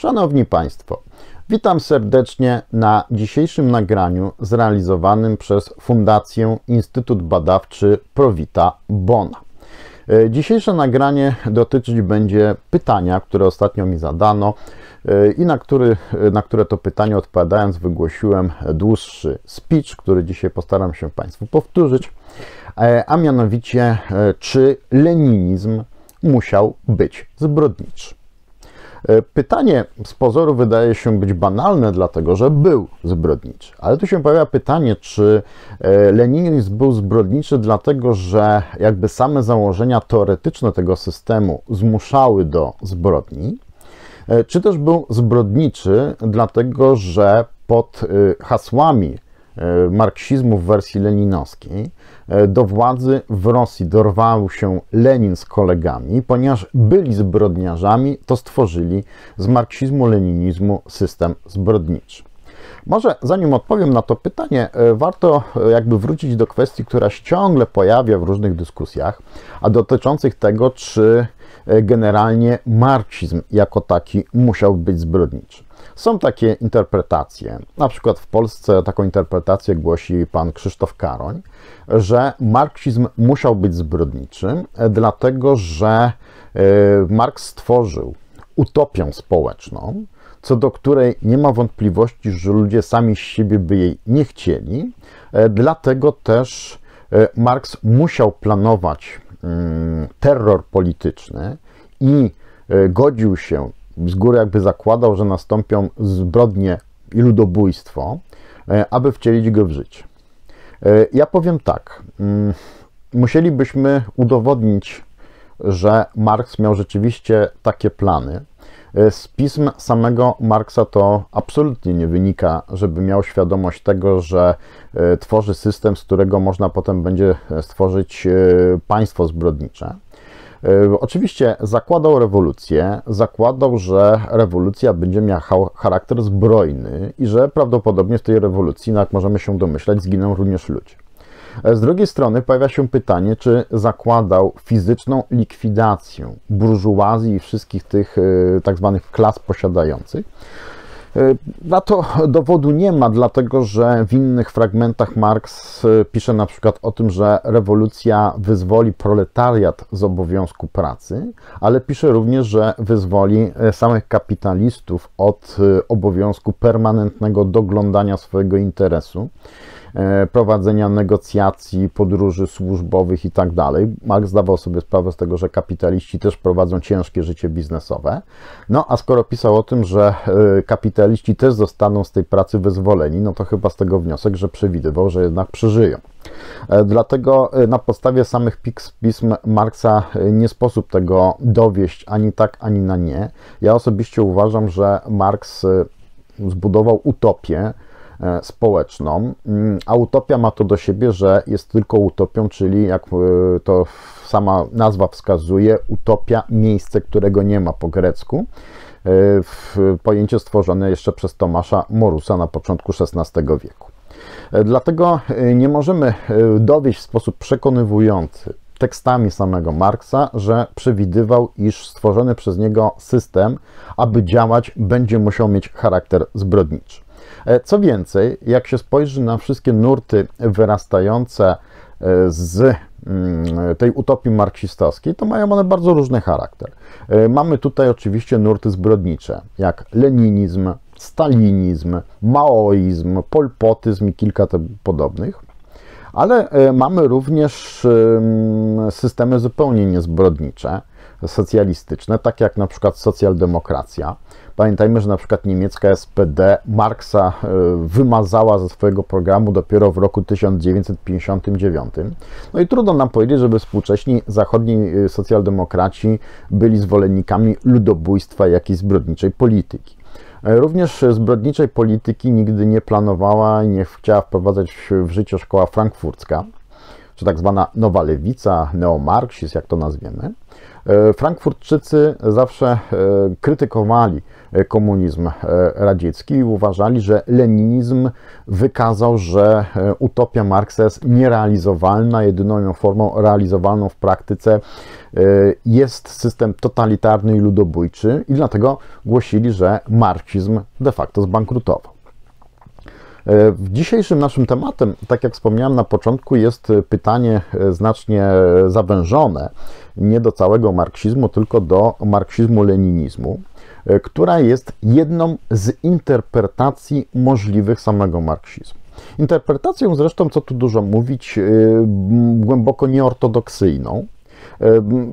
Szanowni Państwo, witam serdecznie na dzisiejszym nagraniu zrealizowanym przez Fundację Instytut Badawczy Provita Bona. Dzisiejsze nagranie dotyczyć będzie pytania, które ostatnio mi zadano i na które to pytanie odpowiadając wygłosiłem dłuższy speech, który dzisiaj postaram się Państwu powtórzyć, a mianowicie czy leninizm musiał być zbrodniczy? Pytanie z pozoru wydaje się być banalne, dlatego że był zbrodniczy. Ale tu się pojawia pytanie, czy leninizm był zbrodniczy, dlatego że jakby same założenia teoretyczne tego systemu zmuszały do zbrodni, czy też był zbrodniczy, dlatego że pod hasłami marksizmu w wersji leninowskiej do władzy w Rosji dorwał się Lenin z kolegami, ponieważ byli zbrodniarzami, to stworzyli z marksizmu-leninizmu system zbrodniczy. Może zanim odpowiem na to pytanie, warto jakby wrócić do kwestii, która się ciągle pojawia w różnych dyskusjach, a dotyczących tego, czy generalnie marksizm jako taki musiał być zbrodniczy. Są takie interpretacje, na przykład w Polsce taką interpretację głosi pan Krzysztof Karoń, że marksizm musiał być zbrodniczym, dlatego że Marks stworzył utopię społeczną, co do której nie ma wątpliwości, że ludzie sami z siebie by jej nie chcieli, dlatego też Marks musiał planować terror polityczny i godził się, z góry jakby zakładał, że nastąpią zbrodnie i ludobójstwo, aby wcielić go w życie. Ja powiem tak, musielibyśmy udowodnić, że Marks miał rzeczywiście takie plany. Z pism samego Marksa to absolutnie nie wynika, żeby miał świadomość tego, że tworzy system, z którego można potem będzie stworzyć państwo zbrodnicze. Oczywiście zakładał rewolucję, zakładał, że rewolucja będzie miała charakter zbrojny i że prawdopodobnie w tej rewolucji, jak możemy się domyślać, zginą również ludzie. Z drugiej strony pojawia się pytanie, czy zakładał fizyczną likwidację burżuazji i wszystkich tych tak zwanych klas posiadających. Na to dowodu nie ma, dlatego że w innych fragmentach Marks pisze na przykład o tym, że rewolucja wyzwoli proletariat z obowiązku pracy, ale pisze również, że wyzwoli samych kapitalistów od obowiązku permanentnego doglądania swojego interesu, prowadzenia negocjacji, podróży służbowych i tak dalej. Marks zdawał sobie sprawę z tego, że kapitaliści też prowadzą ciężkie życie biznesowe. No a skoro pisał o tym, że kapitaliści też zostaną z tej pracy wyzwoleni, no to chyba z tego wniosek, że przewidywał, że jednak przeżyją. Dlatego na podstawie samych pism Marksa nie sposób tego dowieść ani tak, ani na nie. Ja osobiście uważam, że Marks zbudował utopię społeczną, a utopia ma to do siebie, że jest tylko utopią, czyli jak to sama nazwa wskazuje, utopia, miejsce, którego nie ma po grecku. Pojęcie stworzone jeszcze przez Tomasza Morusa na początku XVI wieku. Dlatego nie możemy dowieść w sposób przekonywujący tekstami samego Marksa, że przewidywał, iż stworzony przez niego system, aby działać, będzie musiał mieć charakter zbrodniczy. Co więcej, jak się spojrzy na wszystkie nurty wyrastające z tej utopii marksistowskiej, to mają one bardzo różny charakter. Mamy tutaj oczywiście nurty zbrodnicze, jak leninizm, stalinizm, maoizm, polpotyzm i kilka podobnych, ale mamy również systemy zupełnie niezbrodnicze, socjalistyczne, tak jak na przykład socjaldemokracja. Pamiętajmy, że na przykład niemiecka SPD Marksa wymazała ze swojego programu dopiero w roku 1959. No i trudno nam powiedzieć, żeby współcześni zachodni socjaldemokraci byli zwolennikami ludobójstwa i jakiejś zbrodniczej polityki. Również zbrodniczej polityki nigdy nie planowała i nie chciała wprowadzać w życie szkoła frankfurcka, czy tak zwana nowa lewica, neomarksizm, jak to nazwiemy. Frankfurtczycy zawsze krytykowali komunizm radziecki i uważali, że leninizm wykazał, że utopia Marksa jest nierealizowalna, jedyną ją formą realizowalną w praktyce jest system totalitarny i ludobójczy i dlatego głosili, że marksizm de facto zbankrutował. Dzisiejszym naszym tematem, tak jak wspomniałem na początku, jest pytanie znacznie zawężone, nie do całego marksizmu, tylko do marksizmu-leninizmu, która jest jedną z interpretacji możliwych samego marksizmu. Interpretacją zresztą, co tu dużo mówić, głęboko nieortodoksyjną.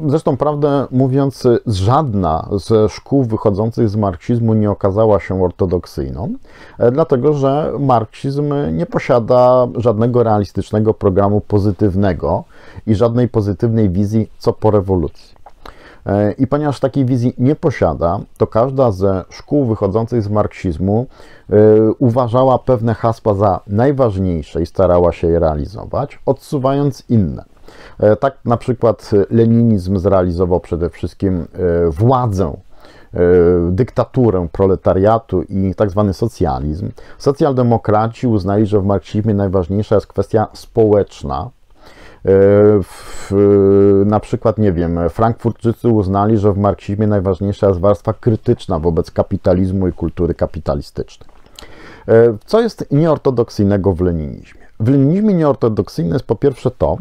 Zresztą, prawdę mówiąc, żadna ze szkół wychodzących z marksizmu nie okazała się ortodoksyjną, dlatego że marksizm nie posiada żadnego realistycznego programu pozytywnego i żadnej pozytywnej wizji co po rewolucji. I ponieważ takiej wizji nie posiada, to każda ze szkół wychodzących z marksizmu uważała pewne hasła za najważniejsze i starała się je realizować, odsuwając inne. Tak na przykład leninizm zrealizował przede wszystkim władzę, dyktaturę proletariatu i tak zwany socjalizm. Socjaldemokraci uznali, że w marksizmie najważniejsza jest kwestia społeczna. Na przykład, nie wiem, Frankfurtczycy uznali, że w marksizmie najważniejsza jest warstwa krytyczna wobec kapitalizmu i kultury kapitalistycznej. Co jest nieortodoksyjnego w leninizmie? W leninizmie nieortodoksyjne jest po pierwsze to,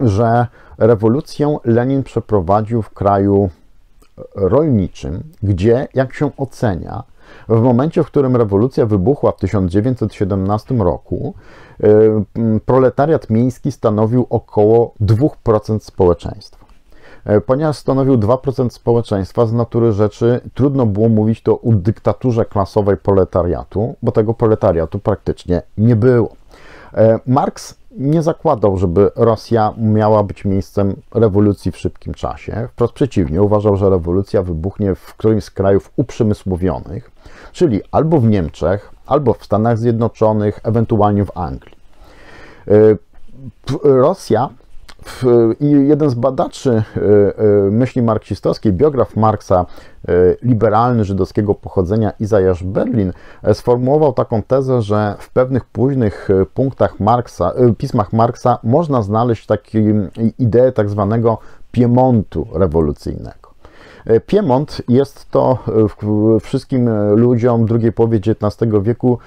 że rewolucję Lenin przeprowadził w kraju rolniczym, gdzie, jak się ocenia, w momencie, w którym rewolucja wybuchła w 1917 roku, proletariat miejski stanowił około 2% społeczeństwa. Ponieważ stanowił 2% społeczeństwa, z natury rzeczy trudno było mówić to o dyktaturze klasowej proletariatu, bo tego proletariatu praktycznie nie było. Marks nie zakładał, żeby Rosja miała być miejscem rewolucji w szybkim czasie. Wprost przeciwnie, uważał, że rewolucja wybuchnie w którymś z krajów uprzemysłowionych, czyli albo w Niemczech, albo w Stanach Zjednoczonych, ewentualnie w Anglii. Rosja, i jeden z badaczy myśli marksistowskiej, biograf Marksa, liberalny żydowskiego pochodzenia Izajasz Berlin, sformułował taką tezę, że w pewnych późnych punktach Marksa, pismach Marksa można znaleźć taką ideę tak zwanego Piemontu rewolucyjnego. Piemont jest to wszystkim ludziom drugiej połowy XIX wieku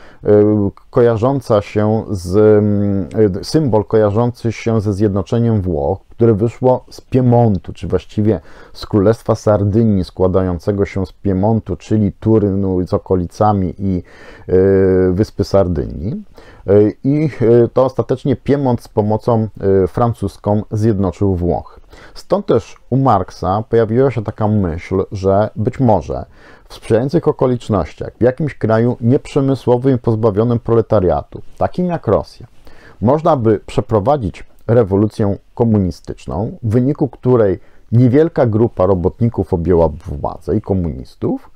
kojarząca się z symbol kojarzący się ze zjednoczeniem Włoch, które wyszło z Piemontu, czy właściwie z Królestwa Sardynii składającego się z Piemontu, czyli Turynu z okolicami i wyspy Sardynii. I to ostatecznie Piemont z pomocą francuską zjednoczył Włochy. Stąd też u Marksa pojawiła się taka myśl, że być może w sprzyjających okolicznościach, w jakimś kraju nieprzemysłowym i pozbawionym proletariatu, takim jak Rosja, można by przeprowadzić rewolucję komunistyczną, w wyniku której niewielka grupa robotników objęła władzę i komunistów,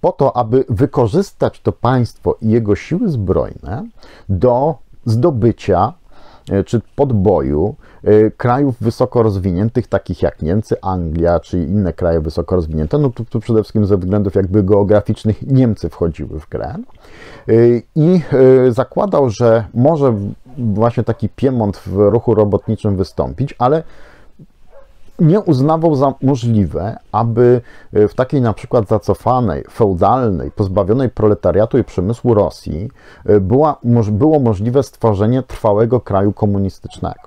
po to, aby wykorzystać to państwo i jego siły zbrojne do zdobycia czy podboju krajów wysoko rozwiniętych, takich jak Niemcy, Anglia, czy inne kraje wysoko rozwinięte. No tu przede wszystkim ze względów jakby geograficznych Niemcy wchodziły w grę. I zakładał, że może właśnie taki Piemont w ruchu robotniczym wystąpić, ale nie uznawał za możliwe, aby w takiej na przykład zacofanej, feudalnej, pozbawionej proletariatu i przemysłu Rosji było możliwe stworzenie trwałego kraju komunistycznego.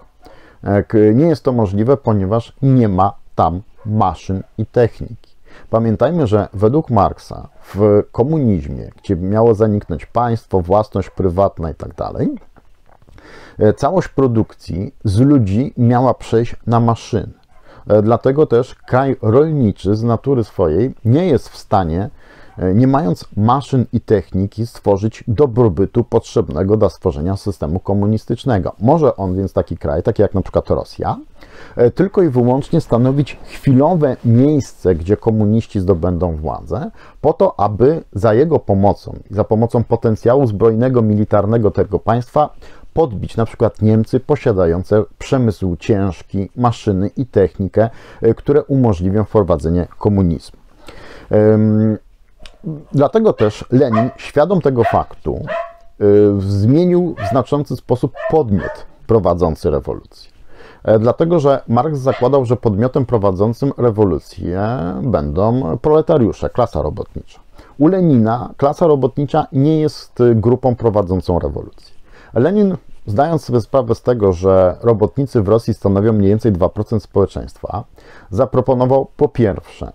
Nie jest to możliwe, ponieważ nie ma tam maszyn i techniki. Pamiętajmy, że według Marksa w komunizmie, gdzie miało zaniknąć państwo, własność prywatna itd., całość produkcji z ludzi miała przejść na maszyny. Dlatego też kraj rolniczy z natury swojej nie jest w stanie, nie mając maszyn i techniki, stworzyć dobrobytu potrzebnego dla stworzenia systemu komunistycznego. Może on więc taki kraj, taki jak na przykład Rosja, tylko i wyłącznie stanowić chwilowe miejsce, gdzie komuniści zdobędą władzę, po to, aby za jego pomocą, za pomocą potencjału zbrojnego, militarnego tego państwa podbić na przykład Niemcy posiadające przemysł ciężki, maszyny i technikę, które umożliwią wprowadzenie komunizmu. Dlatego też Lenin, świadom tego faktu, zmienił w znaczący sposób podmiot prowadzący rewolucję. Dlatego, że Marks zakładał, że podmiotem prowadzącym rewolucję będą proletariusze, klasa robotnicza. U Lenina klasa robotnicza nie jest grupą prowadzącą rewolucję. Lenin, zdając sobie sprawę z tego, że robotnicy w Rosji stanowią mniej więcej 2% społeczeństwa, zaproponował po pierwsze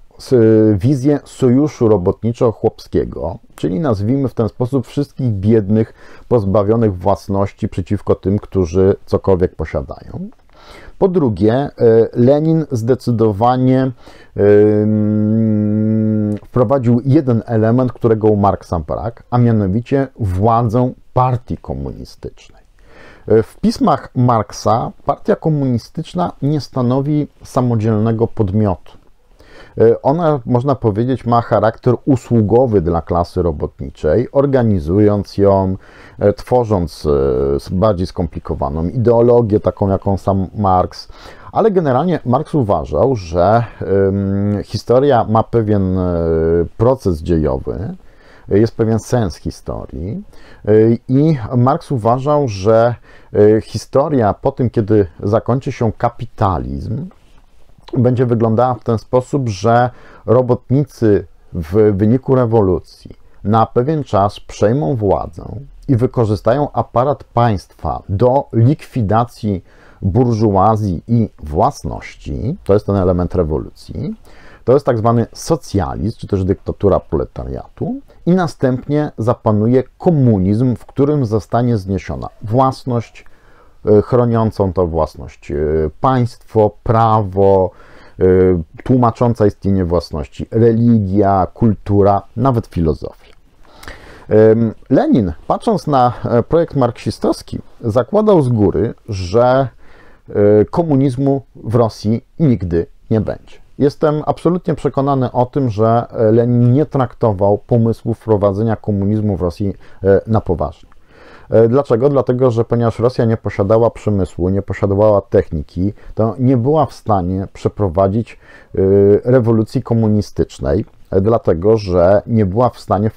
wizję sojuszu robotniczo-chłopskiego, czyli nazwijmy w ten sposób wszystkich biednych, pozbawionych własności przeciwko tym, którzy cokolwiek posiadają. Po drugie, Lenin zdecydowanie wprowadził jeden element, którego u Marksa brak, a mianowicie władzę partii komunistycznej. W pismach Marksa partia komunistyczna nie stanowi samodzielnego podmiotu. Ona, można powiedzieć, ma charakter usługowy dla klasy robotniczej, organizując ją, tworząc bardziej skomplikowaną ideologię, taką jaką sam Marks. Ale generalnie Marks uważał, że historia ma pewien proces dziejowy, jest pewien sens historii i Marks uważał, że historia po tym, kiedy zakończy się kapitalizm, będzie wyglądała w ten sposób, że robotnicy w wyniku rewolucji na pewien czas przejmą władzę i wykorzystają aparat państwa do likwidacji burżuazji i własności. To jest ten element rewolucji. To jest tak zwany socjalizm, czy też dyktatura proletariatu. I następnie zapanuje komunizm, w którym zostanie zniesiona własność, chroniącą tą własność państwo, prawo, tłumacząca istnienie własności, religia, kultura, nawet filozofia. Lenin, patrząc na projekt marksistowski, zakładał z góry, że komunizmu w Rosji nigdy nie będzie. Jestem absolutnie przekonany o tym, że Lenin nie traktował pomysłów wprowadzenia komunizmu w Rosji na poważnie. Dlaczego? Dlatego, że ponieważ Rosja nie posiadała przemysłu, nie posiadała techniki, to nie była w stanie przeprowadzić rewolucji komunistycznej, dlatego, że nie była w stanie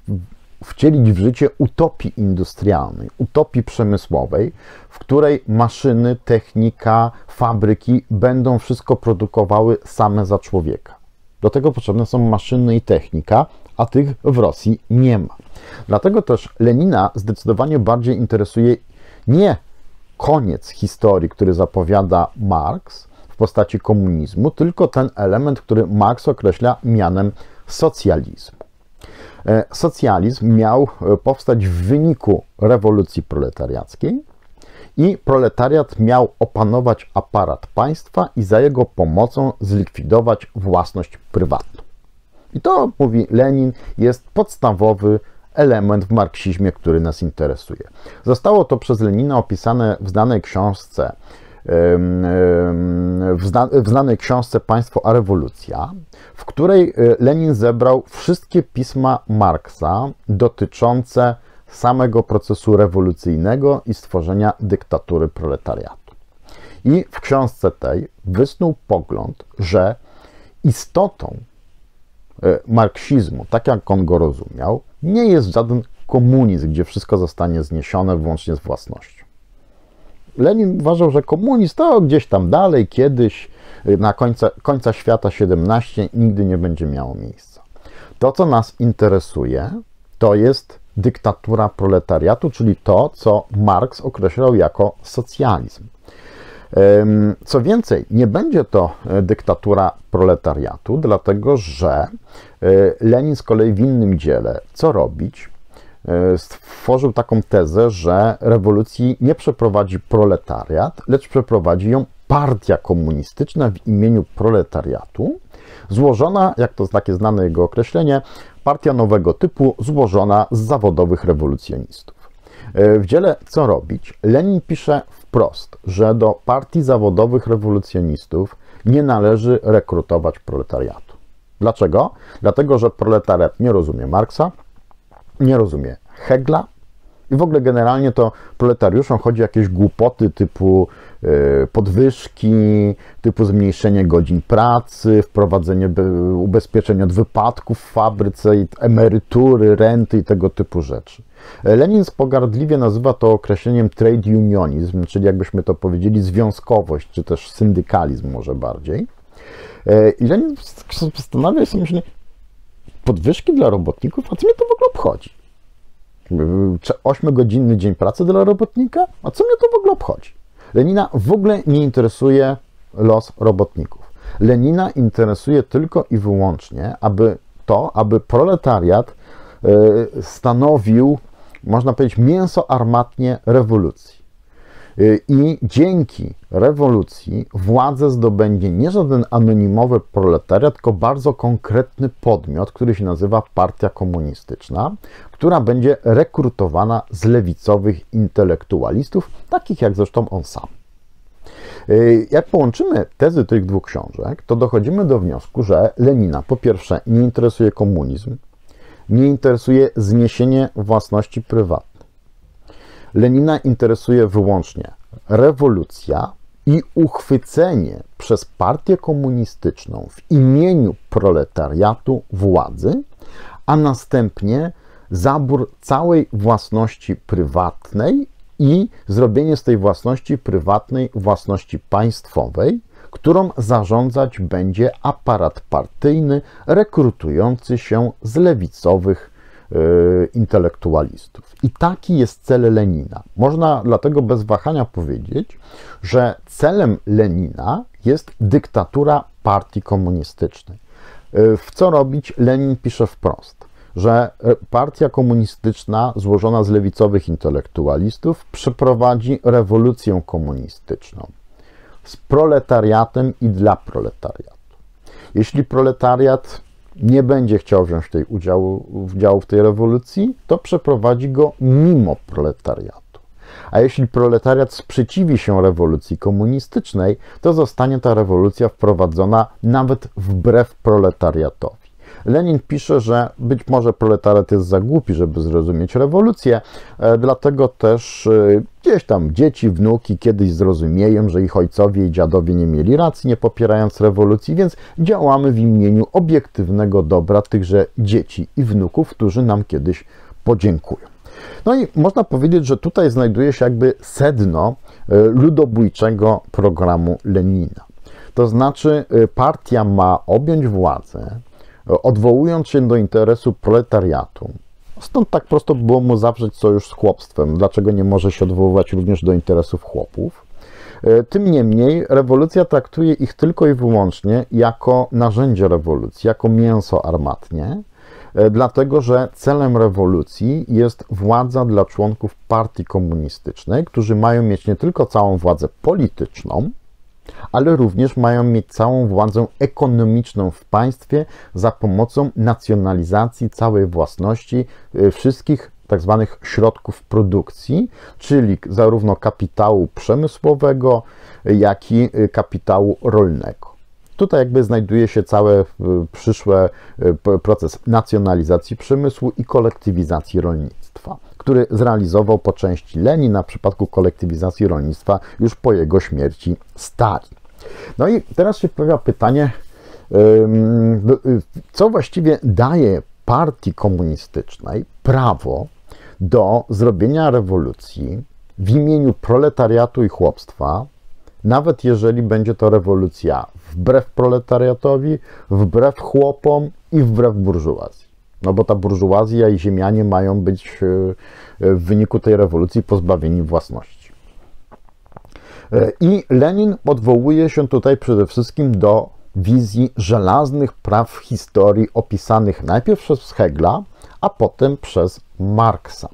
wcielić w życie utopii industrialnej, utopii przemysłowej, w której maszyny, technika, fabryki będą wszystko produkowały same za człowieka. Do tego potrzebne są maszyny i technika, a tych w Rosji nie ma. Dlatego też Lenina zdecydowanie bardziej interesuje nie koniec historii, który zapowiada Marks w postaci komunizmu, tylko ten element, który Marks określa mianem socjalizmu. Socjalizm miał powstać w wyniku rewolucji proletariackiej i proletariat miał opanować aparat państwa i za jego pomocą zlikwidować własność prywatną. I to, mówi Lenin, jest podstawowy element w marksizmie, który nas interesuje. Zostało to przez Lenina opisane w znanej książce, Państwo a rewolucja, w której Lenin zebrał wszystkie pisma Marksa dotyczące samego procesu rewolucyjnego i stworzenia dyktatury proletariatu. I w książce tej wysnuł pogląd, że istotą marksizmu, tak jak on go rozumiał, nie jest żaden komunizm, gdzie wszystko zostanie zniesione wyłącznie z własnością. Lenin uważał, że komunizm to gdzieś tam dalej, kiedyś, na końca świata 17, nigdy nie będzie miało miejsca. To, co nas interesuje, to jest dyktatura proletariatu, czyli to, co Marks określał jako socjalizm. Co więcej, nie będzie to dyktatura proletariatu, dlatego że Lenin z kolei w innym dziele Co robić? Stworzył taką tezę, że rewolucji nie przeprowadzi proletariat, lecz przeprowadzi ją partia komunistyczna w imieniu proletariatu, złożona, jak to takie znane jego określenie, partia nowego typu, złożona z zawodowych rewolucjonistów. W dziele Co robić? Lenin pisze wprost, że do partii zawodowych rewolucjonistów nie należy rekrutować proletariatu. Dlaczego? Dlatego, że proletariat nie rozumie Marksa, nie rozumie Hegla, I w ogóle generalnie to proletariuszom chodzi o jakieś głupoty typu podwyżki, typu zmniejszenie godzin pracy, wprowadzenie ubezpieczeń od wypadków w fabryce, emerytury, renty i tego typu rzeczy. Lenin pogardliwie nazywa to określeniem trade unionizm, czyli jakbyśmy to powiedzieli związkowość, czy też syndykalizm może bardziej. I Lenin zastanawia się, myślę, podwyżki dla robotników, a co mnie to w ogóle obchodzi? 8-godzinny dzień pracy dla robotnika? A co mnie to w ogóle obchodzi? Lenina w ogóle nie interesuje los robotników. Lenina interesuje tylko i wyłącznie, aby proletariat stanowił, można powiedzieć, mięso armatnie rewolucji. I dzięki rewolucji władzę zdobędzie nie żaden anonimowy proletariat, tylko bardzo konkretny podmiot, który się nazywa Partia Komunistyczna, która będzie rekrutowana z lewicowych intelektualistów, takich jak zresztą on sam. Jak połączymy tezy tych dwóch książek, to dochodzimy do wniosku, że Lenina po pierwsze nie interesuje komunizm, nie interesuje zniesienie własności prywatnej. Lenina interesuje wyłącznie rewolucja i uchwycenie przez partię komunistyczną w imieniu proletariatu władzy, a następnie zabór całej własności prywatnej i zrobienie z tej własności prywatnej własności państwowej, którą zarządzać będzie aparat partyjny rekrutujący się z lewicowych intelektualistów. I taki jest cel Lenina. Można dlatego bez wahania powiedzieć, że celem Lenina jest dyktatura partii komunistycznej. W co robić? Lenin pisze wprost, że partia komunistyczna złożona z lewicowych intelektualistów przeprowadzi rewolucję komunistyczną z proletariatem i dla proletariatu. Jeśli proletariat nie będzie chciał wziąć udziału w tej rewolucji, to przeprowadzi go mimo proletariatu. A jeśli proletariat sprzeciwi się rewolucji komunistycznej, to zostanie ta rewolucja wprowadzona nawet wbrew proletariatowi. Lenin pisze, że być może proletariat jest za głupi, żeby zrozumieć rewolucję, dlatego też gdzieś tam dzieci, wnuki kiedyś zrozumieją, że ich ojcowie i dziadowie nie mieli racji, nie popierając rewolucji, więc działamy w imieniu obiektywnego dobra tychże dzieci i wnuków, którzy nam kiedyś podziękują. No i można powiedzieć, że tutaj znajduje się jakby sedno ludobójczego programu Lenina. To znaczy partia ma objąć władzę, odwołując się do interesu proletariatu. Stąd tak prosto było mu zawrzeć sojusz z chłopstwem, dlaczego nie może się odwoływać również do interesów chłopów. Tym niemniej rewolucja traktuje ich tylko i wyłącznie jako narzędzie rewolucji, jako mięso armatnie, dlatego że celem rewolucji jest władza dla członków partii komunistycznej, którzy mają mieć nie tylko całą władzę polityczną, ale również mają mieć całą władzę ekonomiczną w państwie za pomocą nacjonalizacji całej własności wszystkich tzw. środków produkcji, czyli zarówno kapitału przemysłowego, jak i kapitału rolnego. Tutaj jakby znajduje się cały przyszły proces nacjonalizacji przemysłu i kolektywizacji rolnictwa, który zrealizował po części Lenin, na przypadku kolektywizacji rolnictwa już po jego śmierci Stalin. No i teraz się pojawia pytanie, co właściwie daje partii komunistycznej prawo do zrobienia rewolucji w imieniu proletariatu i chłopstwa, nawet jeżeli będzie to rewolucja wbrew proletariatowi, wbrew chłopom i wbrew burżuazji. No bo ta burżuazja i ziemianie mają być w wyniku tej rewolucji pozbawieni własności. I Lenin odwołuje się tutaj przede wszystkim do wizji żelaznych praw historii opisanych najpierw przez Hegla, a potem przez Marksa.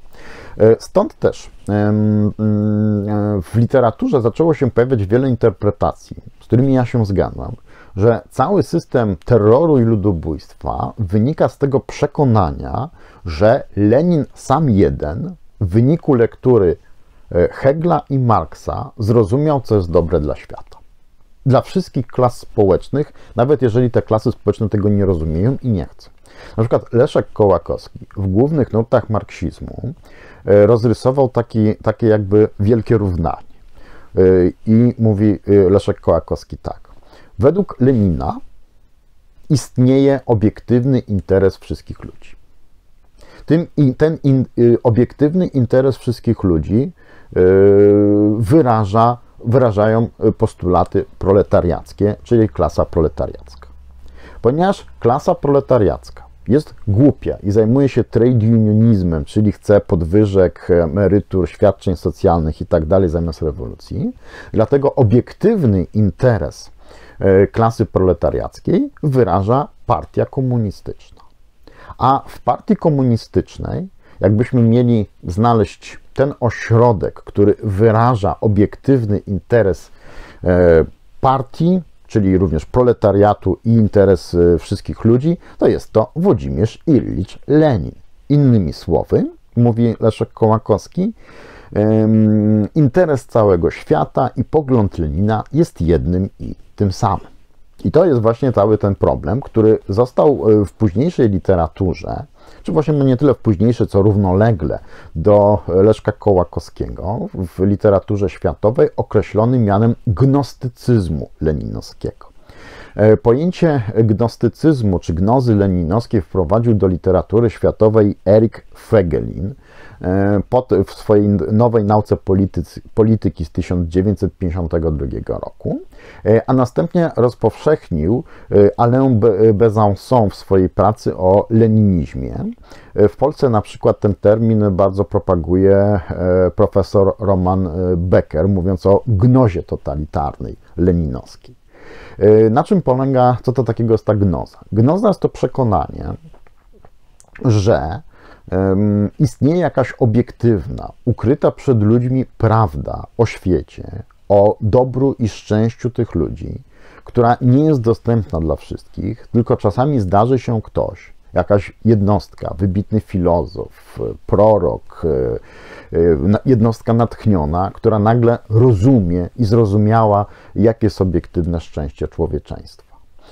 Stąd też w literaturze zaczęło się pojawiać wiele interpretacji, z którymi ja się zgadzam, że cały system terroru i ludobójstwa wynika z tego przekonania, że Lenin sam jeden w wyniku lektury Hegla i Marksa zrozumiał, co jest dobre dla świata. Dla wszystkich klas społecznych, nawet jeżeli te klasy społeczne tego nie rozumieją i nie chcą. Na przykład Leszek Kołakowski w głównych nurtach marksizmu rozrysował takie jakby wielkie równanie. I mówi Leszek Kołakowski tak. Według Lenina istnieje obiektywny interes wszystkich ludzi. Obiektywny interes wszystkich ludzi wyrażają postulaty proletariackie, czyli klasa proletariacka. Ponieważ klasa proletariacka jest głupia i zajmuje się trade unionizmem, czyli chce podwyżek, emerytur, świadczeń socjalnych i tak dalej zamiast rewolucji, dlatego obiektywny interes klasy proletariackiej wyraża partia komunistyczna. A w partii komunistycznej, jakbyśmy mieli znaleźć ten ośrodek, który wyraża obiektywny interes partii, czyli również proletariatu i interes wszystkich ludzi, to jest to Włodzimierz Illicz Lenin. Innymi słowy, mówi Leszek Kołakowski, interes całego świata i pogląd Lenina jest jednym i tym samym. I to jest właśnie cały ten problem, który został w późniejszej literaturze, czy właśnie nie tyle w późniejszej, co równolegle do Leszka Kołakowskiego w literaturze światowej określony mianem gnostycyzmu leninowskiego. Pojęcie gnostycyzmu czy gnozy leninowskiej wprowadził do literatury światowej Eric Voegelin w swojej nowej nauce polityki z 1952 roku, a następnie rozpowszechnił Alain Bézançon w swojej pracy o leninizmie. W Polsce na przykład ten termin bardzo propaguje profesor Roman Becker, mówiąc o gnozie totalitarnej leninowskiej. Na czym polega, co to takiego jest ta gnoza? Gnoza jest to przekonanie, że istnieje jakaś obiektywna, ukryta przed ludźmi prawda o świecie, o dobru i szczęściu tych ludzi, która nie jest dostępna dla wszystkich, tylko czasami zdarzy się ktoś, jakaś jednostka, wybitny filozof, prorok, jednostka natchniona, która nagle rozumie i zrozumiała, jakie jest obiektywne szczęście człowieczeństwa.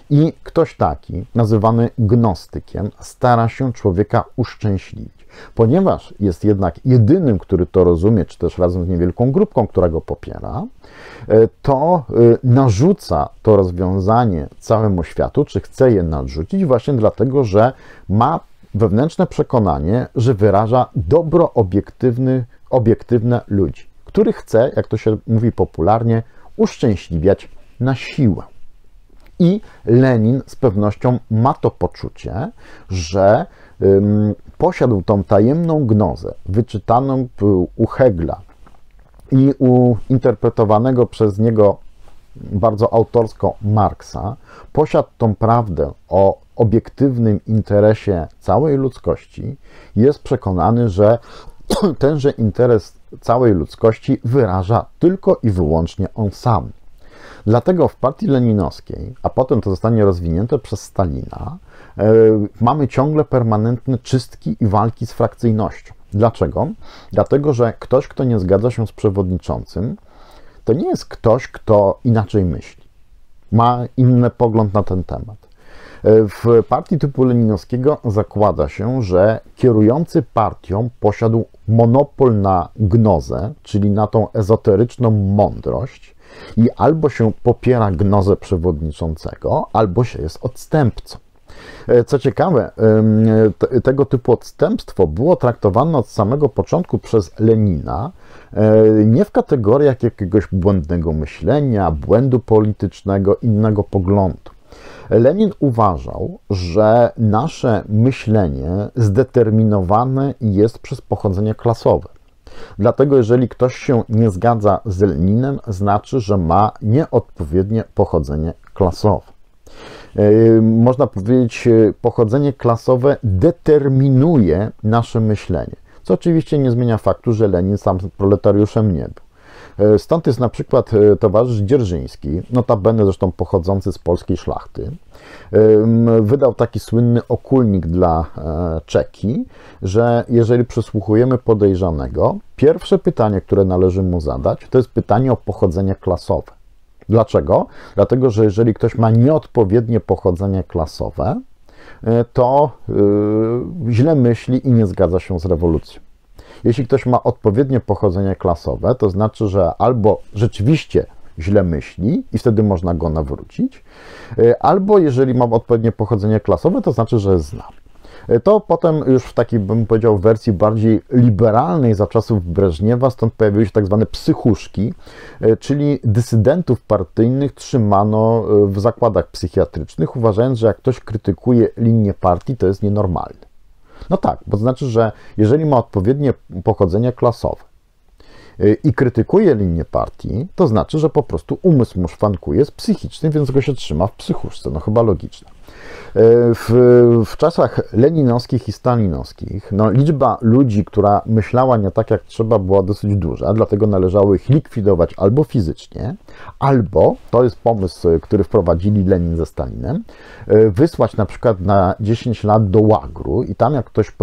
I ktoś taki, nazywany gnostykiem, stara się człowieka uszczęśliwić, ponieważ jest jednak jedynym, który to rozumie, czy też razem z niewielką grupką, która go popiera, to narzuca to rozwiązanie całemu światu, czy chce je narzucić właśnie dlatego, że ma wewnętrzne przekonanie, że wyraża dobro obiektywne ludzi, który chce, jak to się mówi popularnie, uszczęśliwiać na siłę. I Lenin z pewnością ma to poczucie, że posiadł tą tajemną gnozę, wyczytaną u Hegla i u interpretowanego przez niego bardzo autorsko Marksa, posiadł tą prawdę o obiektywnym interesie całej ludzkości, jest przekonany, że tenże interes całej ludzkości wyraża tylko i wyłącznie on sam. Dlatego w partii leninowskiej, a potem to zostanie rozwinięte przez Stalina, mamy ciągle permanentne czystki i walki z frakcyjnością. Dlaczego? Dlatego, że ktoś, kto nie zgadza się z przewodniczącym, to nie jest ktoś, kto inaczej myśli, ma inny pogląd na ten temat. W partii typu leninowskiego zakłada się, że kierujący partią posiadł monopol na gnozę, czyli na tą ezoteryczną mądrość, i albo się popiera gnozę przewodniczącego, albo się jest odstępcą. Co ciekawe, tego typu odstępstwo było traktowane od samego początku przez Lenina nie w kategoriach jakiegoś błędnego myślenia, błędu politycznego, innego poglądu. Lenin uważał, że nasze myślenie zdeterminowane jest przez pochodzenie klasowe. Dlatego jeżeli ktoś się nie zgadza z Leninem, znaczy, że ma nieodpowiednie pochodzenie klasowe. Można powiedzieć, pochodzenie klasowe determinuje nasze myślenie, co oczywiście nie zmienia faktu, że Lenin sam proletariuszem nie był. Stąd jest na przykład towarzysz Dzierżyński, notabene zresztą pochodzący z polskiej szlachty, wydał taki słynny okulnik dla Czeki, że jeżeli przesłuchujemy podejrzanego, pierwsze pytanie, które należy mu zadać, to jest pytanie o pochodzenie klasowe. Dlaczego? Dlatego, że jeżeli ktoś ma nieodpowiednie pochodzenie klasowe, to źle myśli i nie zgadza się z rewolucją. Jeśli ktoś ma odpowiednie pochodzenie klasowe, to znaczy, że albo rzeczywiście źle myśli i wtedy można go nawrócić, albo jeżeli mam odpowiednie pochodzenie klasowe, to znaczy, że zna. To potem już w takiej, bym powiedział, wersji bardziej liberalnej za czasów Breżniewa, stąd pojawiły się tak zwane psychuszki, czyli dysydentów partyjnych trzymano w zakładach psychiatrycznych, uważając, że jak ktoś krytykuje linię partii, to jest nienormalny. No tak, bo znaczy, że jeżeli ma odpowiednie pochodzenie klasowe i krytykuje linię partii, to znaczy, że po prostu umysł mu szwankuje, jest psychiczny, więc go się trzyma w psychuszce, no chyba logiczne. W czasach leninowskich i stalinowskich liczba ludzi, która myślała nie tak jak trzeba, była dosyć duża, dlatego należało ich likwidować albo fizycznie, albo, to jest pomysł, który wprowadzili Lenin ze Stalinem, wysłać na przykład na 10 lat do łagru i tam jak ktoś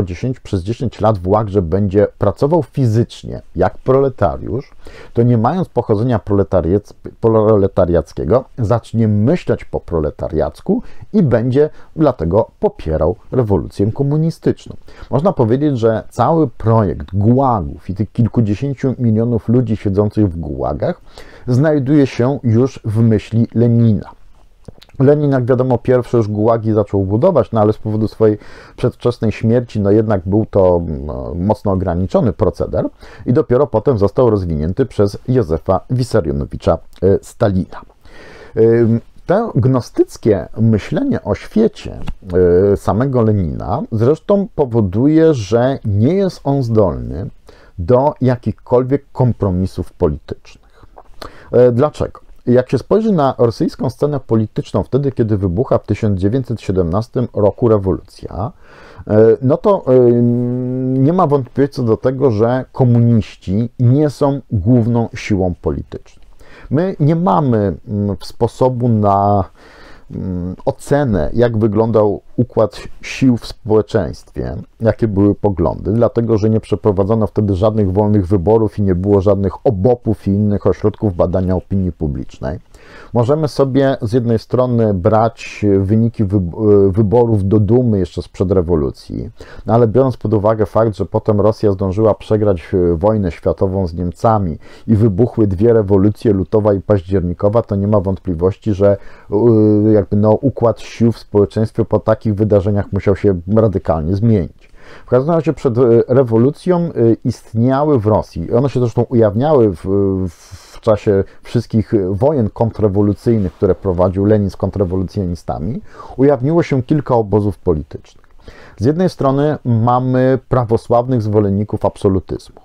przez 10 lat w łagrze będzie pracował fizycznie jak proletariusz, to nie mając pochodzenia proletariackiego zacznie myśleć po proletariacku i będzie dlatego popierał rewolucję komunistyczną. Można powiedzieć, że cały projekt gułagów i tych kilkudziesięciu milionów ludzi siedzących w gułagach znajduje się już w myśli Lenina. Lenin, jak wiadomo, pierwsze już gułagi zaczął budować, no ale z powodu swojej przedwczesnej śmierci, no jednak był to mocno ograniczony proceder i dopiero potem został rozwinięty przez Józefa Wissarionowicza Stalina. To gnostyckie myślenie o świecie samego Lenina zresztą powoduje, że nie jest on zdolny do jakichkolwiek kompromisów politycznych. Dlaczego? Jak się spojrzy na rosyjską scenę polityczną wtedy, kiedy wybucha w 1917 roku rewolucja, no to nie ma wątpliwości co do tego, że komuniści nie są główną siłą polityczną. My nie mamy sposobu na ocenę, jak wyglądał układ sił w społeczeństwie, jakie były poglądy, dlatego że nie przeprowadzono wtedy żadnych wolnych wyborów i nie było żadnych obopów i innych ośrodków badania opinii publicznej. Możemy sobie z jednej strony brać wyniki wyborów do dumy jeszcze sprzed rewolucji, no ale biorąc pod uwagę fakt, że potem Rosja zdążyła przegrać wojnę światową z Niemcami i wybuchły dwie rewolucje, lutowa i październikowa, to nie ma wątpliwości, że jakby no, układ sił w społeczeństwie po takich wydarzeniach musiał się radykalnie zmienić. W każdym razie przed rewolucją istniały w Rosji, one się zresztą ujawniały w czasie wszystkich wojen kontrrewolucyjnych, które prowadził Lenin z kontrrewolucjonistami, ujawniło się kilka obozów politycznych. Z jednej strony mamy prawosławnych zwolenników absolutyzmu.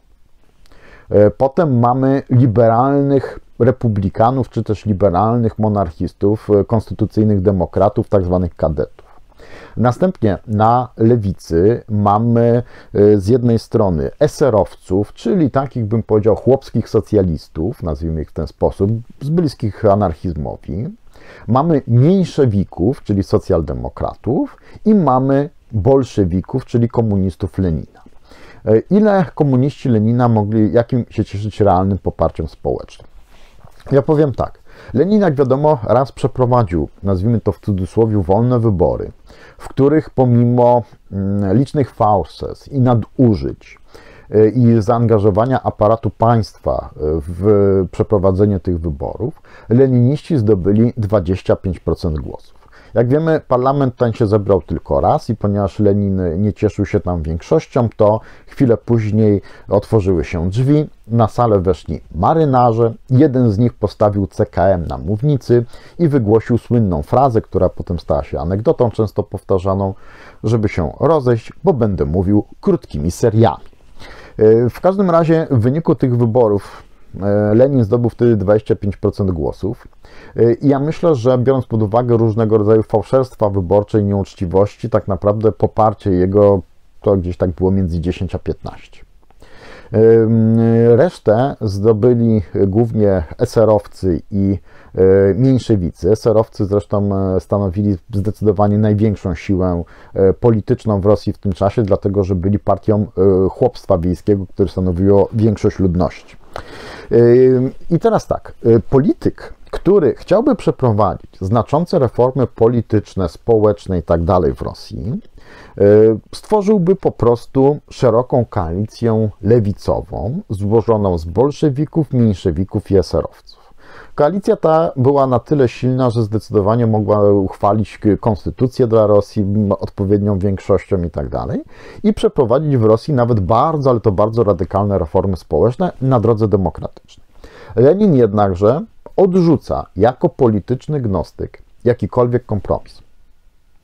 Potem mamy liberalnych republikanów, czy też liberalnych monarchistów, konstytucyjnych demokratów, tak zwanych kadetów. Następnie na lewicy mamy z jednej strony eserowców, czyli takich, bym powiedział, chłopskich socjalistów, nazwijmy ich w ten sposób, z bliskich anarchizmowi. Mamy mniejszewików, czyli socjaldemokratów i mamy bolszewików, czyli komunistów Lenina. Ile komuniści Lenina mogli, jakim się cieszyć realnym poparciem społecznym? Ja powiem tak. Lenin, jak wiadomo, raz przeprowadził, nazwijmy to w cudzysłowie, wolne wybory, w których pomimo licznych fałszerstw i nadużyć i zaangażowania aparatu państwa w przeprowadzenie tych wyborów, leniniści zdobyli 25% głosów. Jak wiemy, parlament ten się zebrał tylko raz i ponieważ Lenin nie cieszył się tam większością, to chwilę później otworzyły się drzwi, na salę weszli marynarze, jeden z nich postawił CKM na mównicy i wygłosił słynną frazę, która potem stała się anegdotą często powtarzaną, żeby się rozejść, bo będę mówił krótkimi seriami. W każdym razie w wyniku tych wyborów Lenin zdobył wtedy 25% głosów i ja myślę, że biorąc pod uwagę różnego rodzaju fałszerstwa wyborcze i nieuczciwości, tak naprawdę poparcie jego to gdzieś tak było między 10 a 15. Resztę zdobyli głównie eserowcy i mniejszewicy. Eserowcy zresztą stanowili zdecydowanie największą siłę polityczną w Rosji w tym czasie, dlatego że byli partią chłopstwa wiejskiego, które stanowiło większość ludności. I teraz tak, polityk, który chciałby przeprowadzić znaczące reformy polityczne, społeczne i tak dalej w Rosji, stworzyłby po prostu szeroką koalicję lewicową złożoną z bolszewików, mniejszewików i eserowców. Koalicja ta była na tyle silna, że zdecydowanie mogła uchwalić konstytucję dla Rosji odpowiednią większością i tak dalej i przeprowadzić w Rosji nawet bardzo, ale to bardzo radykalne reformy społeczne na drodze demokratycznej. Lenin jednakże odrzuca jako polityczny gnostyk jakikolwiek kompromis.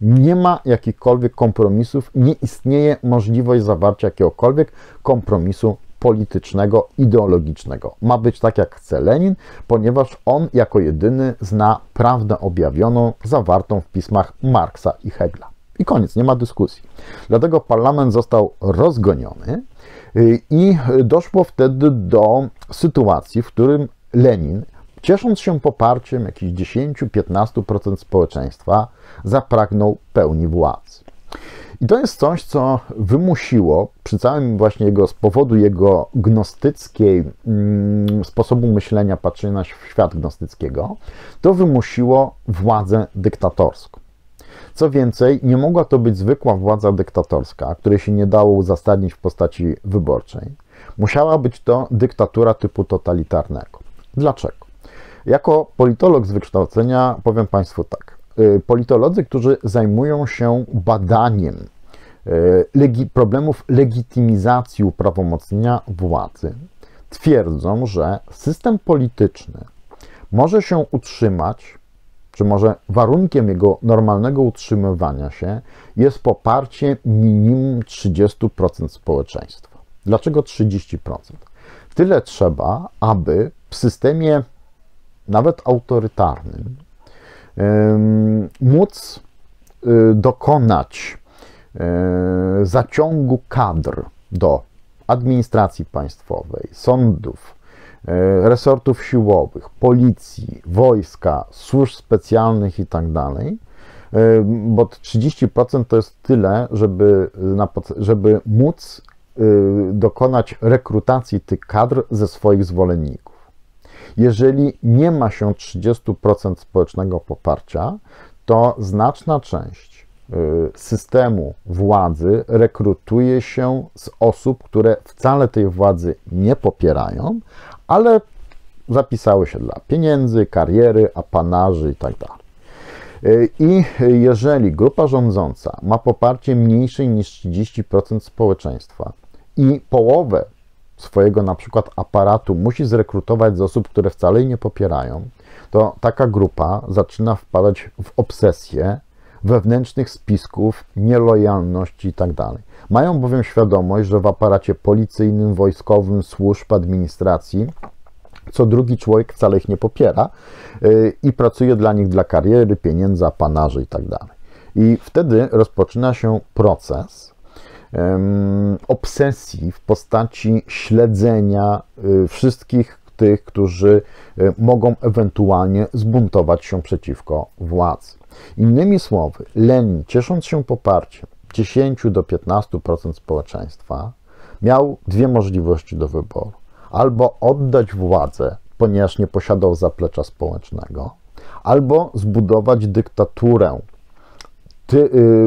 Nie ma jakichkolwiek kompromisów, nie istnieje możliwość zawarcia jakiegokolwiek kompromisu politycznego, ideologicznego. Ma być tak, jak chce Lenin, ponieważ on jako jedyny zna prawdę objawioną, zawartą w pismach Marksa i Hegla. I koniec, nie ma dyskusji. Dlatego parlament został rozgoniony i doszło wtedy do sytuacji, w którym Lenin, ciesząc się poparciem jakichś 10–15% społeczeństwa, zapragnął pełni władzy. I to jest coś, co wymusiło, przy całym właśnie z powodu jego gnostyckiej sposobu myślenia, patrzenia na świat gnostyckiego, to wymusiło władzę dyktatorską. Co więcej, nie mogła to być zwykła władza dyktatorska, której się nie dało uzasadnić w postaci wyborczej. Musiała być to dyktatura typu totalitarnego. Dlaczego? Jako politolog z wykształcenia powiem Państwu tak. Politolodzy, którzy zajmują się badaniem problemów legitymizacji uprawomocnienia władzy, twierdzą, że system polityczny może się utrzymać, czy może warunkiem jego normalnego utrzymywania się jest poparcie minimum 30% społeczeństwa. Dlaczego 30%? Tyle trzeba, aby w systemie nawet autorytarnym móc dokonać zaciągu kadr do administracji państwowej, sądów, resortów siłowych, policji, wojska, służb specjalnych i tak dalej, bo 30% to jest tyle, żeby móc dokonać rekrutacji tych kadr ze swoich zwolenników. Jeżeli nie ma się 30% społecznego poparcia, to znaczna część systemu władzy rekrutuje się z osób, które wcale tej władzy nie popierają, ale zapisały się dla pieniędzy, kariery, apanaży itd. I jeżeli grupa rządząca ma poparcie mniejsze niż 30% społeczeństwa i połowę swojego na przykład aparatu musi zrekrutować z osób, które wcale jej nie popierają, to taka grupa zaczyna wpadać w obsesję wewnętrznych spisków, nielojalności itd. Mają bowiem świadomość, że w aparacie policyjnym, wojskowym, służb, administracji co drugi człowiek wcale ich nie popiera i pracuje dla nich dla kariery, pieniędzy, apanaży itd. I wtedy rozpoczyna się proces obsesji w postaci śledzenia wszystkich tych, którzy mogą ewentualnie zbuntować się przeciwko władzy. Innymi słowy, Lenin, ciesząc się poparciem 10–15% społeczeństwa, miał dwie możliwości do wyboru. Albo oddać władzę, ponieważ nie posiadał zaplecza społecznego, albo zbudować dyktaturę,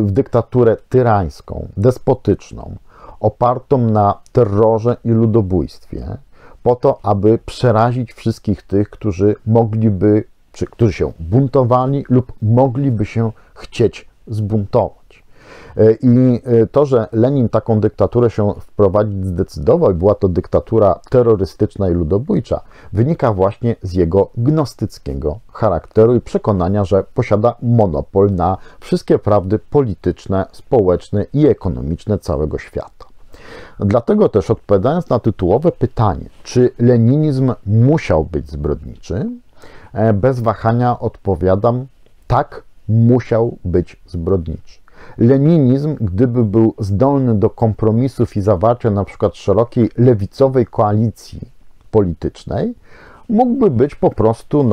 dyktatury tyrańską, despotyczną, opartą na terrorze i ludobójstwie, po to, aby przerazić wszystkich tych, którzy mogliby, czy którzy się buntowali lub mogliby się chcieć zbuntować. I to, że Lenin taką dyktaturę się wprowadzić zdecydował, była to dyktatura terrorystyczna i ludobójcza, wynika właśnie z jego gnostyckiego charakteru i przekonania, że posiada monopol na wszystkie prawdy polityczne, społeczne i ekonomiczne całego świata. Dlatego też, odpowiadając na tytułowe pytanie, czy leninizm musiał być zbrodniczy, bez wahania odpowiadam, tak, musiał być zbrodniczy. Leninizm, gdyby był zdolny do kompromisów i zawarcia na przykład szerokiej lewicowej koalicji politycznej, mógłby być po prostu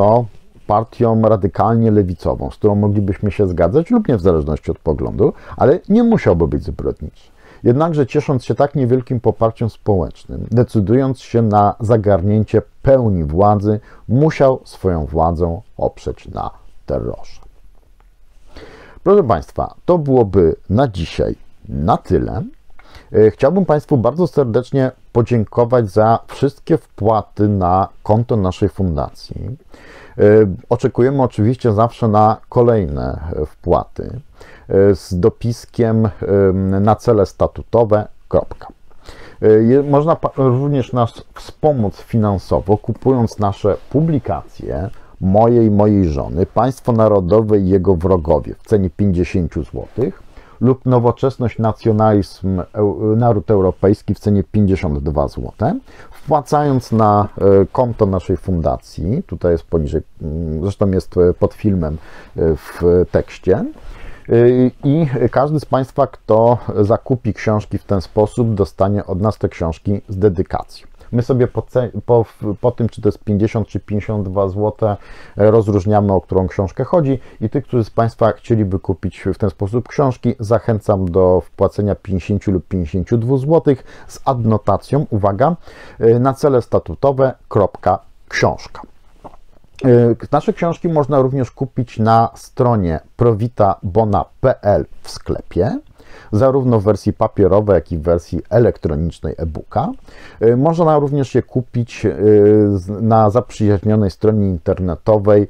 partią radykalnie lewicową, z którą moglibyśmy się zgadzać lub nie w zależności od poglądu, ale nie musiałby być zbrodniczy. Jednakże ciesząc się tak niewielkim poparciem społecznym, decydując się na zagarnięcie pełni władzy, musiał swoją władzę oprzeć na terrorze. Proszę Państwa, to byłoby na dzisiaj na tyle. Chciałbym Państwu bardzo serdecznie podziękować za wszystkie wpłaty na konto naszej fundacji. Oczekujemy oczywiście zawsze na kolejne wpłaty z dopiskiem na cele statutowe. Można również nas wspomóc finansowo, kupując nasze publikacje Moje i mojej żony, Państwo Narodowe i jego wrogowie w cenie 50 zł lub Nowoczesność, Nacjonalizm, Naród Europejski w cenie 52 zł, wpłacając na konto naszej fundacji, tutaj jest poniżej, zresztą jest pod filmem w tekście, i każdy z Państwa, kto zakupi książki w ten sposób, dostanie od nas te książki z dedykacją. My sobie po tym, czy to jest 50 czy 52 zł, rozróżniamy, o którą książkę chodzi, i tych, którzy z Państwa chcieliby kupić w ten sposób książki, zachęcam do wpłacenia 50 lub 52 zł z adnotacją, uwaga, na cele statutowe, książka. Nasze książki można również kupić na stronie provitabona.pl w sklepie, zarówno w wersji papierowej, jak i w wersji elektronicznej e-booka. Można również je kupić na zaprzyjaźnionej stronie internetowej,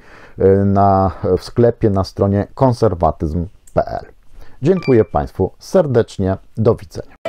w sklepie na stronie konserwatyzm.pl. Dziękuję Państwu serdecznie. Do widzenia.